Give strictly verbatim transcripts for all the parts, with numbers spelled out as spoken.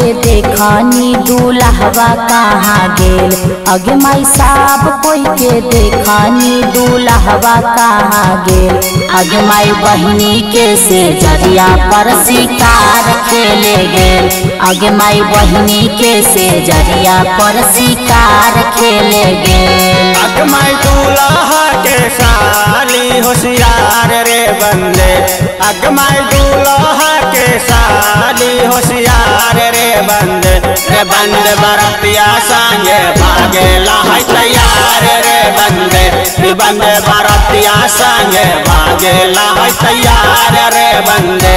के देखनी दूल्हा कहाँ गेल, अगे माई साहब कोई के देखनी दूल्हा कहाँ गेल, अगे माई बहनी के से जरिया पर शिकार खेले गेल, अगे माई बहनी के से जरिया पर शिकार खेले गेल। अगे माई दूल्हा के साली होशियार रे बंदे, अगे माई दूल्हा के साली होशियार रे बंदे, रे बंदे बरतिया संगे भागेला है तैयार रे बंदे, रे बंदे बरतिया संगे भागेला है तैयार रे बंदे।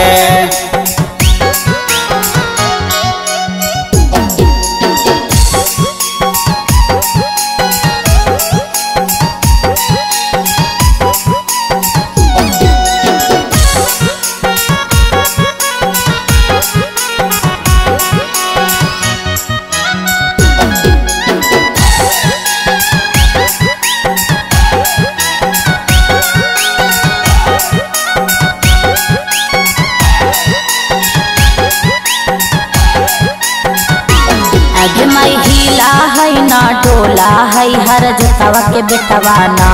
अगे माई हिला है ना डोला है हर जतवा के बेटवाना,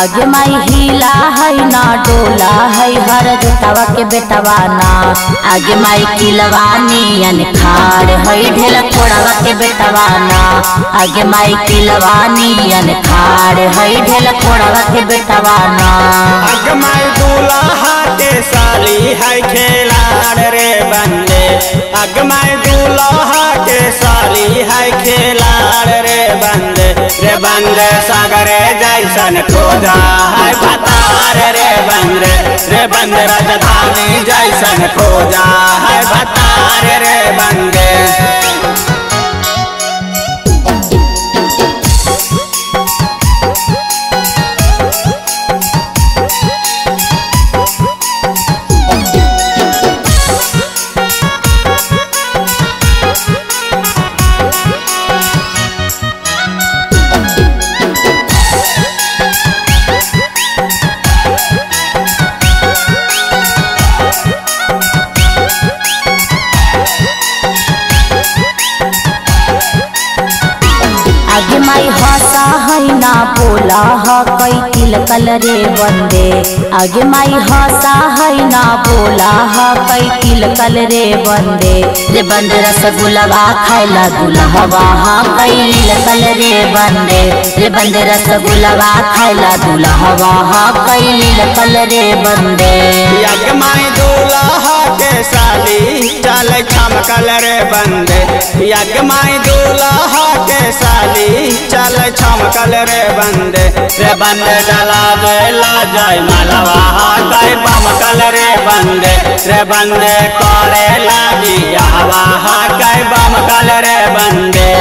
अगे माई हिला है ना डोला है हर जतवा के बेटवाना, अगे माई किलवानी अनखार है ढेला कोड़वा के बेटवाना, अगे माई किलवानी अनखार है ढेला कोड़वा के बेटवाना। अगे माई दूल्हा के साली है खेलाड़ रे बंदे, अगे माई दूल्हा के साली है खिलाड़ रे बंदे, रे बंदे सागरे जैसन खोदा है भतार रे बंदे, रे बंदे राजधानी जैसन खोदा है भतार रे बंदे। अगे माई हसा है ना बोला है कई तिलकल रे बंदे, अगे माई हसा है ना बोला है कई तिलकल रे बंदे, रे बंदे रसगुल्ला खाइला दुल्हवा है कई तिलकल रे बंदे, रे बंदे रसगुल्ला खाइला दुल्हवा है कई तिलकल रे बंदे। अगे माई दूल्हा के साली चल छमकल रे बंदे, अगे माई दूल्हा के साली चल छमकल रे बंदे, रे बंदे जला देला जय मालवा कई बमकल रे बंदे, रे बंदे करे लागी हवा कई बमकल रे बंदे।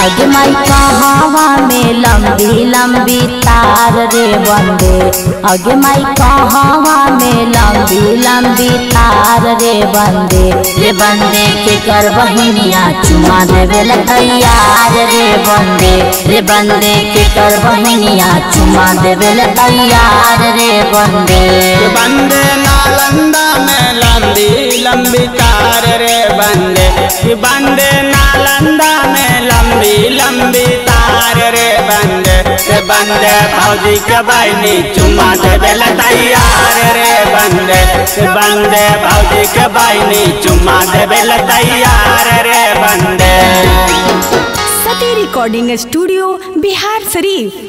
अगे माई कहवा में लंबी लंबी तार रे बंदे, अगे माई कहवा में लंबी लंबी तार रे बंदे, रे बंदे के कर बहनिया चुमा देवेला तैयार रे बंदे, रे बंदे के कर बहनिया चुमा देवेला तैयार रे बंदे। बंदे नालंदा में लंबी लंबी तार रे बंदे, बंदे नालंदा में लंबी लंबी तार रे बंदे, रे बंदे भौजी के बहनी चुमा देवेला तैयार रे बंदे, रे बंदे भौजी के बहनी चुमा देवेला तैयार रे बंदे। सती रिकॉर्डिंग स्टूडियो बिहार शरीफ।